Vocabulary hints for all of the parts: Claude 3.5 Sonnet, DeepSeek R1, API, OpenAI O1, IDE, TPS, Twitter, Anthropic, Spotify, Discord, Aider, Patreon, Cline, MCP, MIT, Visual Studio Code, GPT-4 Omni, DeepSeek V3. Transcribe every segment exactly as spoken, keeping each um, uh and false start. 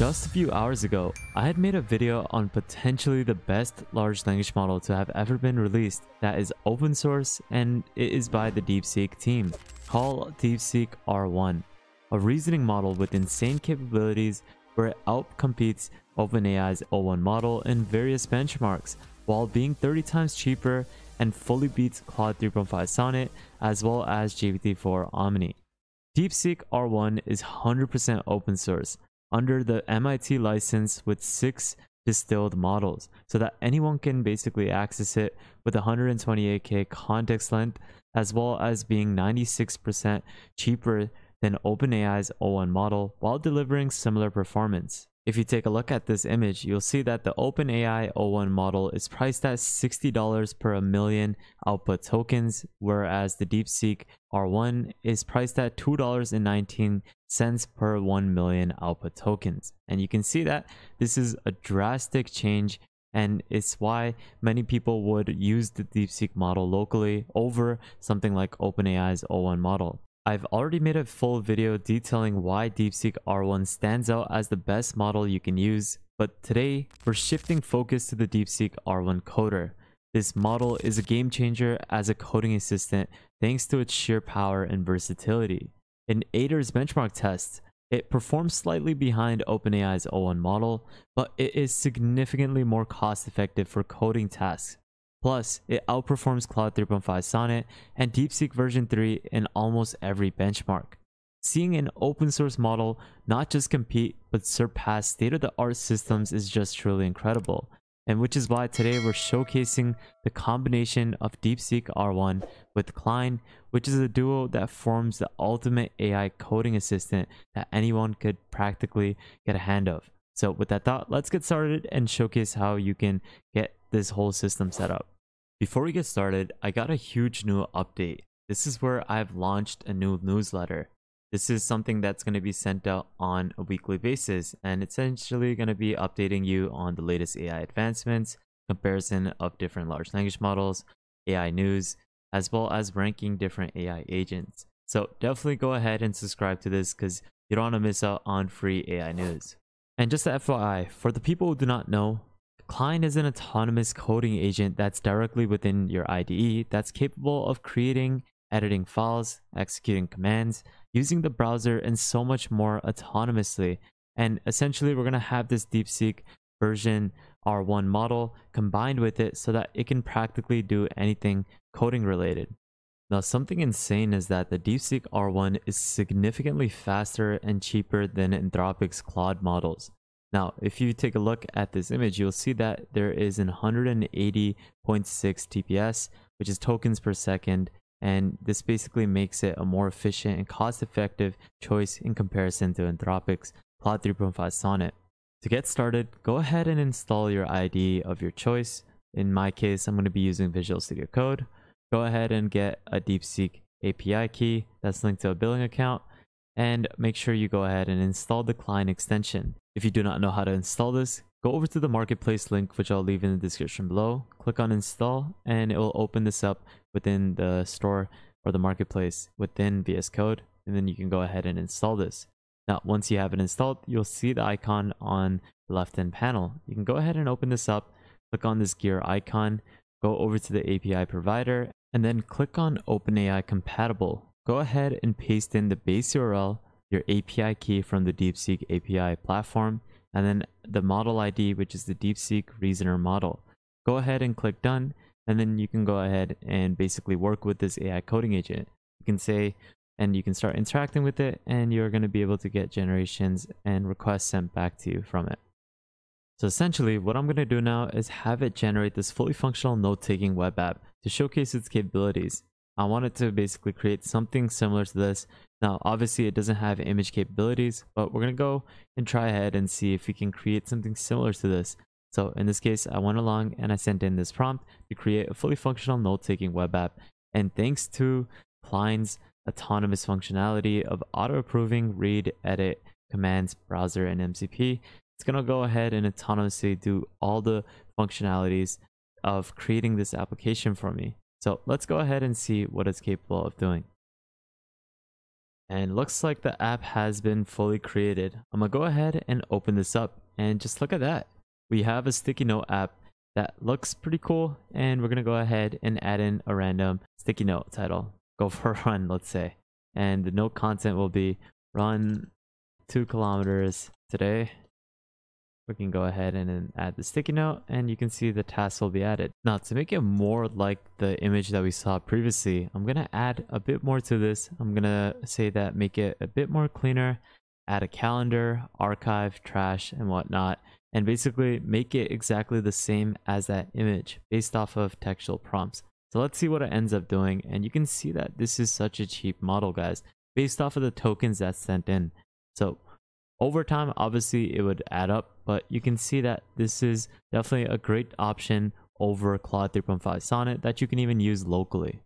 Just a few hours ago, I had made a video on potentially the best large language model to have ever been released that is open source, and it is by the DeepSeek team, called DeepSeek R one, a reasoning model with insane capabilities where it outcompetes OpenAI's O one model in various benchmarks while being thirty times cheaper, and fully beats Claude three point five Sonnet as well as G P T four Omni. DeepSeek R one is one hundred percent open source under the M I T license with six distilled models, so that anyone can basically access it with one hundred twenty-eight K context length, as well as being ninety-six percent cheaper than OpenAI's O one model while delivering similar performance. If you take a look at this image, you'll see that the OpenAI O one model is priced at sixty dollars per a million output tokens, whereas the DeepSeek R one is priced at two dollars and nineteen cents per one million output tokens. And you can see that this is a drastic change, and it's why many people would use the DeepSeek model locally over something like OpenAI's O one model. I've already made a full video detailing why DeepSeek R one stands out as the best model you can use, but today we're shifting focus to the DeepSeek R one coder. This model is a game changer as a coding assistant thanks to its sheer power and versatility. In Aider's benchmark tests, it performs slightly behind OpenAI's O one model, but it is significantly more cost-effective for coding tasks. Plus, it outperforms Claude three point five Sonnet and DeepSeek version three in almost every benchmark. Seeing an open source model not just compete but surpass state-of-the-art systems is just truly incredible, and which is why today we're showcasing the combination of DeepSeek R one with Cline, which is a duo that forms the ultimate A I coding assistant that anyone could practically get a hand of. So with that thought, let's get started and showcase how you can get this whole system set up. Before we get started, I got a huge new update. This is where I've launched a new newsletter. This is something that's going to be sent out on a weekly basis, and it's essentially going to be updating you on the latest A I advancements, comparison of different large language models, A I news, as well as ranking different A I agents. So definitely go ahead and subscribe to this because you don't want to miss out on free A I news. And just a F Y I, for the people who do not know, Cline is an autonomous coding agent that's directly within your I D E that's capable of creating, editing files, executing commands, using the browser, and so much more autonomously. And essentially, we're going to have this DeepSeek version R one model combined with it so that it can practically do anything coding related. Now, something insane is that the DeepSeek R one is significantly faster and cheaper than Anthropic's Claude models. Now, if you take a look at this image, you'll see that there is an one hundred eighty point six T P S, which is tokens per second, and this basically makes it a more efficient and cost-effective choice in comparison to Anthropic's Claude three point five Sonnet. To get started, go ahead and install your I D E of your choice. In my case, I'm going to be using Visual Studio Code. Go ahead and get a DeepSeek A P I key that's linked to a billing account, and make sure you go ahead and install the Cline extension. If you do not know how to install this, go over to the marketplace link, which I'll leave in the description below. Click on install, and it will open this up within the store or the marketplace within V S Code, and then you can go ahead and install this. Now, once you have it installed, you'll see the icon on the left-hand panel. You can go ahead and open this up, click on this gear icon, go over to the A P I provider, and then click on OpenAI compatible. Go ahead and paste in the base U R L, your A P I key from the DeepSeek A P I platform, and then the model I D, which is the DeepSeek Reasoner model. Go ahead and click done, and then you can go ahead and basically work with this A I coding agent. You can say, and you can start interacting with it, and you're going to be able to get generations and requests sent back to you from it. So essentially, what I'm going to do now is have it generate this fully functional note-taking web app to showcase its capabilities. I wanted to basically create something similar to this. Now, obviously, it doesn't have image capabilities, but we're going to go and try ahead and see if we can create something similar to this. So in this case, I went along and I sent in this prompt to create a fully functional note-taking web app. And thanks to Cline's autonomous functionality of auto-approving read, edit, commands, browser, and M C P, it's going to go ahead and autonomously do all the functionalities of creating this application for me. So let's go ahead and see what it's capable of doing. And looks like the app has been fully created. I'm gonna go ahead and open this up, and just look at that. We have a sticky note app that looks pretty cool, and we're gonna go ahead and add in a random sticky note title. Go for a run, let's say. And the note content will be run two kilometers today. We can go ahead and then add the sticky note, and you can see the task will be added. Now, to make it more like the image that we saw previously, I'm gonna add a bit more to this. I'm gonna say that make it a bit more cleaner, add a calendar, archive, trash, and whatnot, and basically make it exactly the same as that image based off of textual prompts. So let's see what it ends up doing, and you can see that this is such a cheap model, guys, based off of the tokens that's sent in. So over time, obviously, it would add up, but you can see that this is definitely a great option over Claude three point five Sonnet that you can even use locally.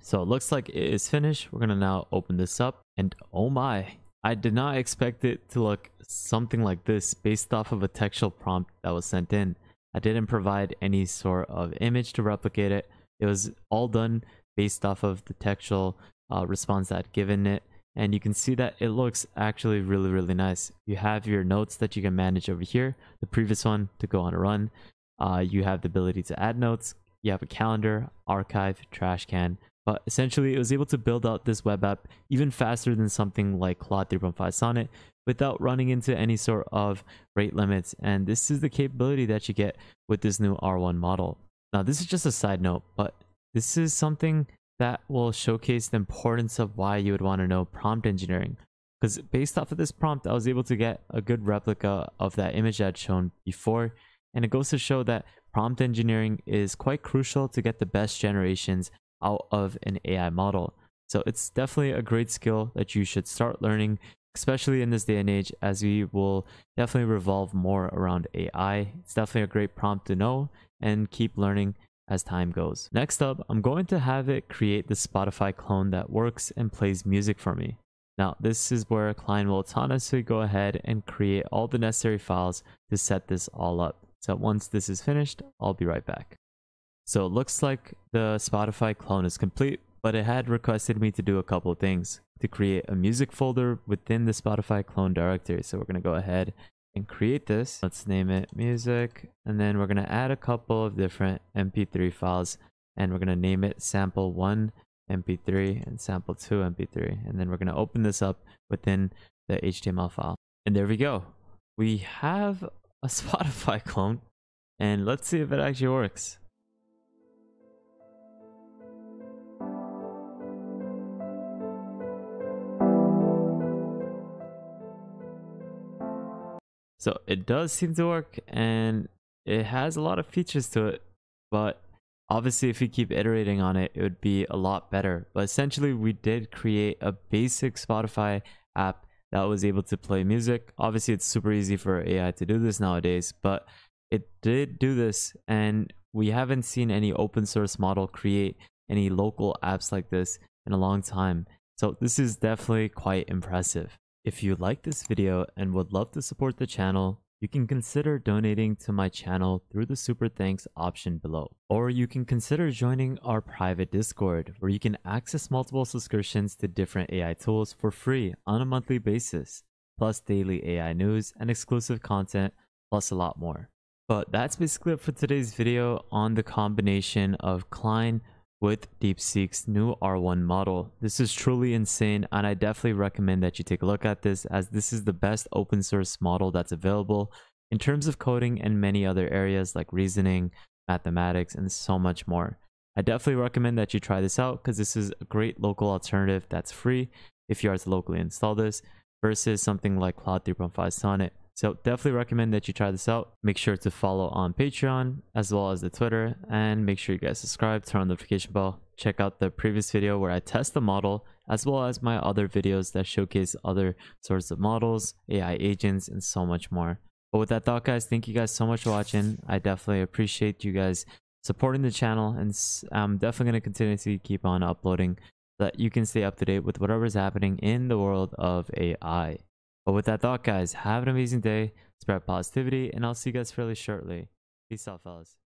So it looks like it is finished. We're gonna now open this up, and oh my, I did not expect it to look something like this based off of a textual prompt that was sent in. I didn't provide any sort of image to replicate it. It was all done based off of the textual uh, response that I'd given it, and you can see that it looks actually really really nice. You have your notes that you can manage over here, the previous one to go on a run, uh, you have the ability to add notes, you have a calendar, archive, trash can, but essentially it was able to build out this web app even faster than something like Claude three point five Sonnet without running into any sort of rate limits, and this is the capability that you get with this new R one model. Now this is just a side note, but this is something that will showcase the importance of why you would want to know prompt engineering. Because based off of this prompt, I was able to get a good replica of that image that I'd shown before. And it goes to show that prompt engineering is quite crucial to get the best generations out of an A I model. So it's definitely a great skill that you should start learning, especially in this day and age, as we will definitely revolve more around A I. It's definitely a great prompt to know and keep learning as time goes. Next up, I'm going to have it create the Spotify clone that works and plays music for me. Now, this is where Cline will autonomously go ahead and create all the necessary files to set this all up. So once this is finished, I'll be right back. So it looks like the Spotify clone is complete, but it had requested me to do a couple of things. To create a music folder within the Spotify clone directory. So we're gonna go ahead and create this. Let's name it music, and then we're going to add a couple of different M P three files, and we're going to name it sample one M P three and sample two M P three, and then we're going to open this up within the H T M L file. And there we go, we have a Spotify clone, and let's see if it actually works. So it does seem to work, and it has a lot of features to it, but obviously if we keep iterating on it, it would be a lot better. But essentially we did create a basic Spotify app that was able to play music. Obviously it's super easy for A I to do this nowadays, but it did do this, and we haven't seen any open source model create any local apps like this in a long time. So this is definitely quite impressive. If you like this video and would love to support the channel, you can consider donating to my channel through the Super Thanks option below. Or you can consider joining our private Discord, where you can access multiple subscriptions to different A I tools for free on a monthly basis, plus daily A I news and exclusive content, plus a lot more. But that's basically it for today's video on the combination of Cline with DeepSeek's new R one model. This is truly insane, and I definitely recommend that you take a look at this, as this is the best open source model that's available in terms of coding and many other areas like reasoning, mathematics, and so much more. I definitely recommend that you try this out, because this is a great local alternative that's free if you are to locally install this, versus something like Claude three point five Sonnet. So definitely recommend that you try this out. Make sure to follow on Patreon as well as the Twitter, and make sure you guys subscribe, turn on the notification bell. Check out the previous video where I test the model, as well as my other videos that showcase other sorts of models, A I agents, and so much more. But with that thought, guys, thank you guys so much for watching. I definitely appreciate you guys supporting the channel, and I'm definitely going to continue to keep on uploading so that you can stay up to date with whatever is happening in the world of A I. But with that thought, guys, have an amazing day, spread positivity, and I'll see you guys fairly shortly. Peace out, fellas.